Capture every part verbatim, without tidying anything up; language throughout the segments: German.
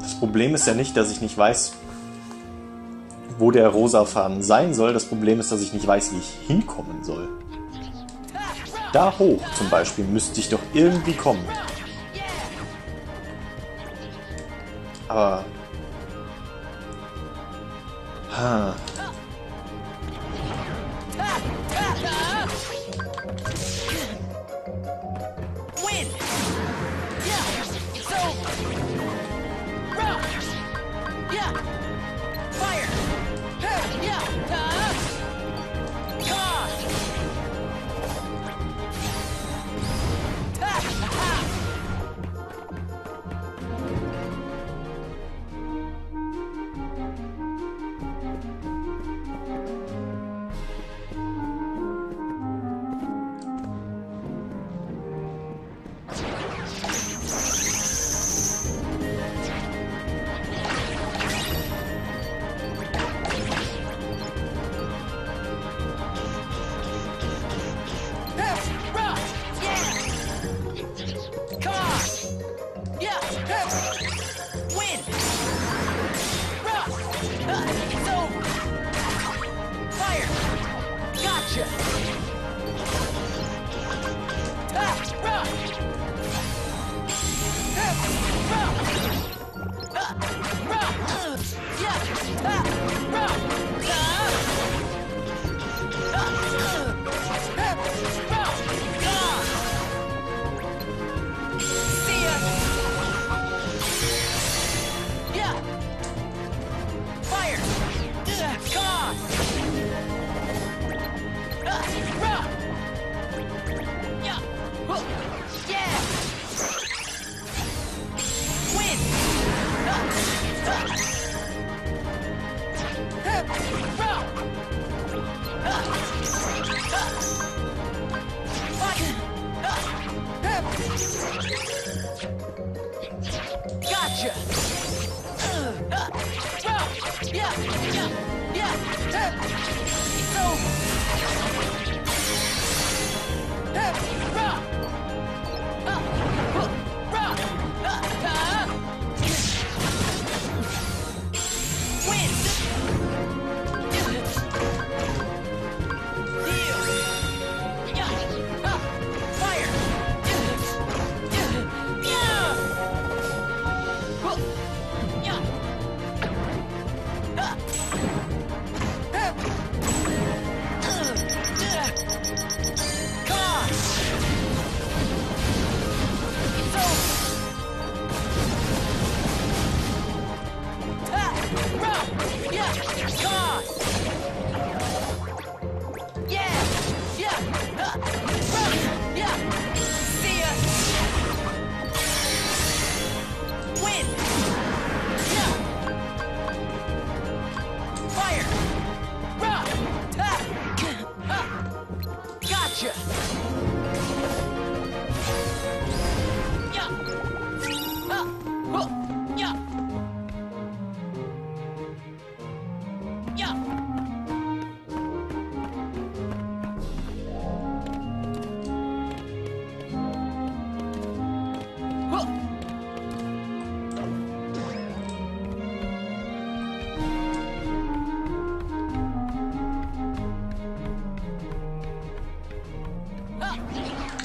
Das Problem ist ja nicht, dass ich nicht weiß, wo der rosa Faden sein soll. Das Problem ist, dass ich nicht weiß, wie ich hinkommen soll. Da hoch zum Beispiel müsste ich doch irgendwie kommen. Aber... Ha.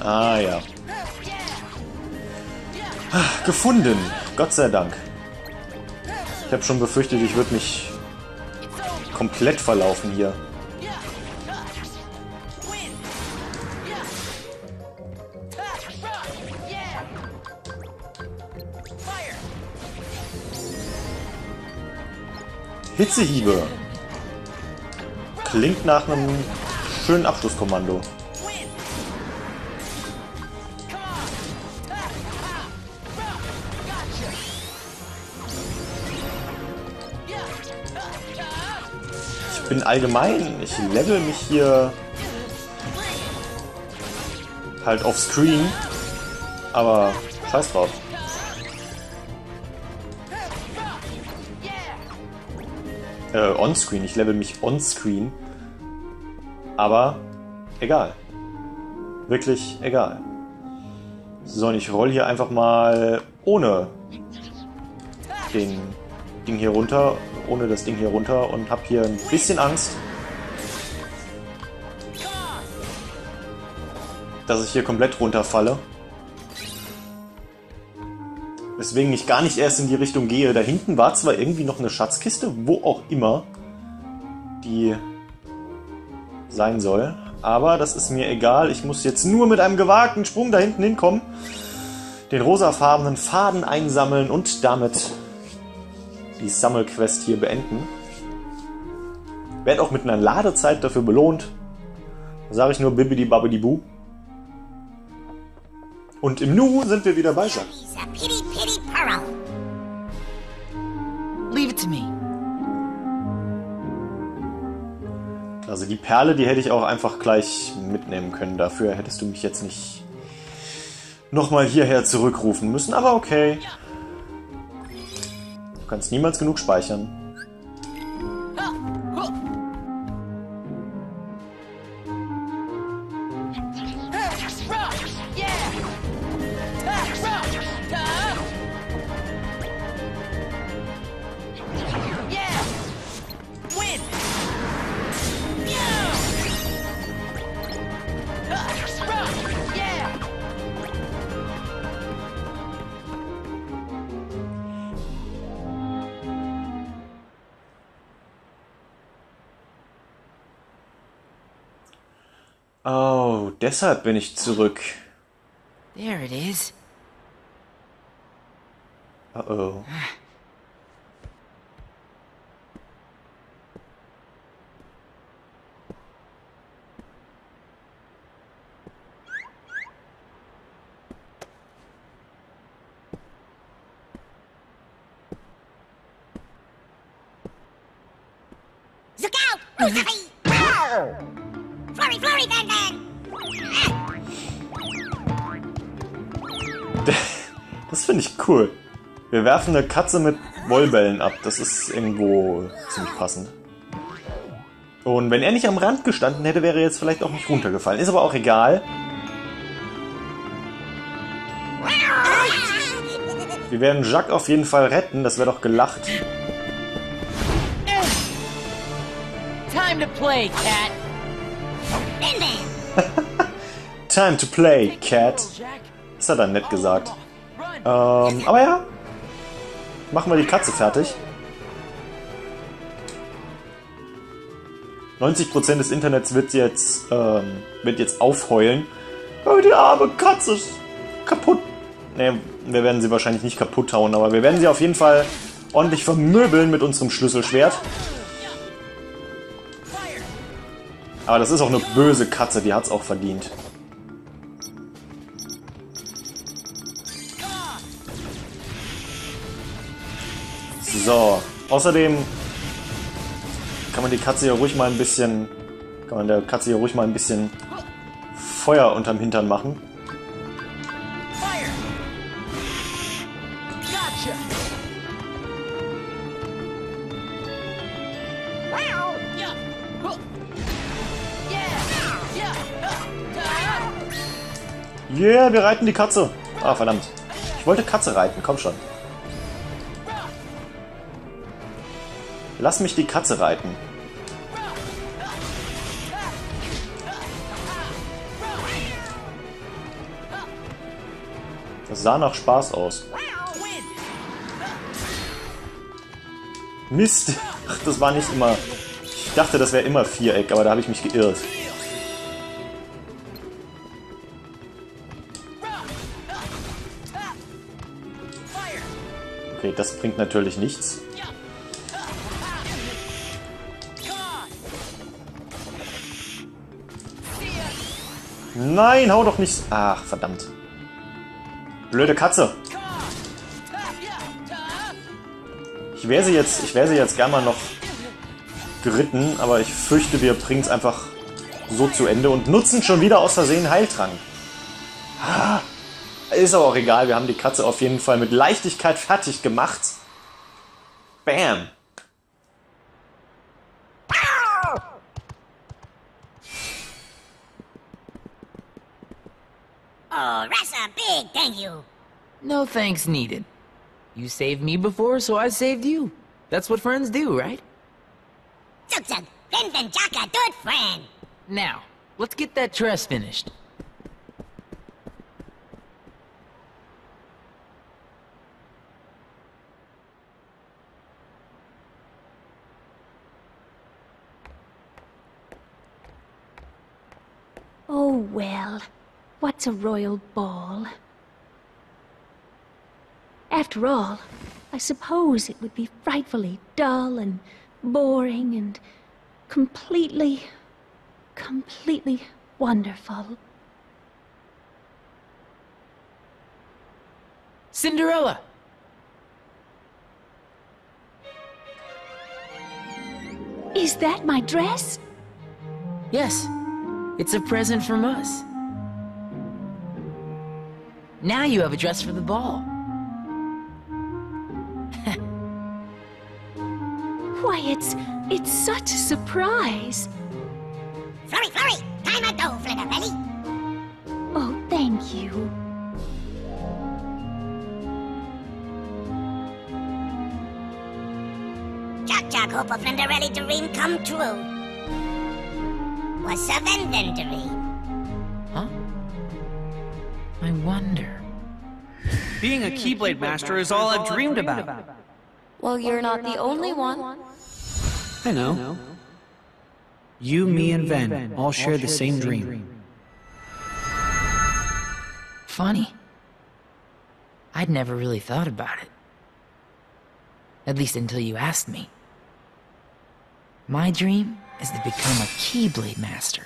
Ah ja. Ah, gefunden. Gott sei Dank. Ich habe schon befürchtet, ich würde mich komplett verlaufen hier. Hitzehiebe. Klingt nach einem schönen Abschlusskommando. Ich bin allgemein, ich level mich hier halt offscreen, aber scheiß drauf. Äh, onscreen, ich level mich onscreen, aber egal. Wirklich egal. So, und ich roll hier einfach mal ohne den Ding hier runter, ohne das Ding hier runter und habe hier ein bisschen Angst, dass ich hier komplett runterfalle. Deswegen ich gar nicht erst in die Richtung gehe. Da hinten war zwar irgendwie noch eine Schatzkiste, wo auch immer die sein soll. Aber das ist mir egal. Ich muss jetzt nur mit einem gewagten Sprung da hinten hinkommen, den rosafarbenen Faden einsammeln und damit die Sammelquest hier beenden. Werd auch mit einer Ladezeit dafür belohnt. Da sage ich nur Bibidi-Babidi-Bu. Und im Nu sind wir wieder bei Jaq. Also die Perle, die hätte ich auch einfach gleich mitnehmen können. Dafür hättest du mich jetzt nicht nochmal hierher zurückrufen müssen. Aber okay. Du kannst niemals genug speichern. Oh, deshalb bin ich zurück. There it is. Uh oh. Look out! Oh, Flurry, Flurry, Van Van! Das finde ich cool. Wir werfen eine Katze mit Wollbällen ab. Das ist irgendwo ziemlich passend. Und wenn er nicht am Rand gestanden hätte, wäre er jetzt vielleicht auch nicht runtergefallen. Ist aber auch egal. Wir werden Jaq auf jeden Fall retten. Das wäre doch gelacht. Time to play, Cat. Time to play, Cat. Das hat er nett gesagt. Ähm, aber ja. Machen wir die Katze fertig. neunzig Prozent des Internets wird jetzt, ähm, wird jetzt aufheulen. Oh, die arme Katze ist kaputt. Ne, wir werden sie wahrscheinlich nicht kaputt hauen, aber wir werden sie auf jeden Fall ordentlich vermöbeln mit unserem Schlüsselschwert. Aber das ist auch eine böse Katze, die hat's auch verdient. So, außerdem kann man die Katze hier ruhig mal ein bisschen, kann man der Katze hier ruhig mal ein bisschen Feuer unterm Hintern machen. Yeah, wir reiten die Katze. Ah, verdammt. Ich wollte Katze reiten, komm schon. Lass mich die Katze reiten. Das sah nach Spaß aus. Mist. Ach, das war nicht immer... Ich dachte, das wäre immer Viereck, aber da habe ich mich geirrt. Okay, das bringt natürlich nichts. Nein, hau doch nicht... Ach, verdammt. Blöde Katze. Ich wäre sie jetzt, ich wäre sie jetzt gerne mal noch geritten, aber ich fürchte, wir bringen es einfach so zu Ende und nutzen schon wieder aus Versehen Heiltrank. Ah. Ist aber auch egal, wir haben die Katze auf jeden Fall mit Leichtigkeit fertig gemacht. Bam! Oh, Ressa, big thank you. No thanks needed. You saved me before, so I saved you. That's what friends do, right? Zuck-zuck, Flint and Jaq are good friends. Now, let's get that dress finished. Oh well, what's a royal ball? After all, I suppose it would be frightfully dull and boring and completely, completely wonderful. Cinderella! Is that my dress? Yes. It's a present from us. Now you have a dress for the ball. Why, it's... it's such a surprise. Flurry, flurry! Time a go, Flinderelli! Oh, thank you. Jaq, Jaq, hope a Flinderelli dream come true. What's a Vendendery? Huh? I wonder... Being a Keyblade Master is all I've dreamed about. Well, you're not the only one. I know. You, me, and Ven all share the same dream. Funny. I'd never really thought about it. At least until you asked me. My dream? Is to become a Keyblade Master.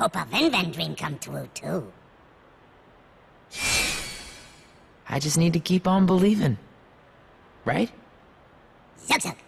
Hope a Venven dream come true, too. I just need to keep on believing. Right? Zuck-zuck.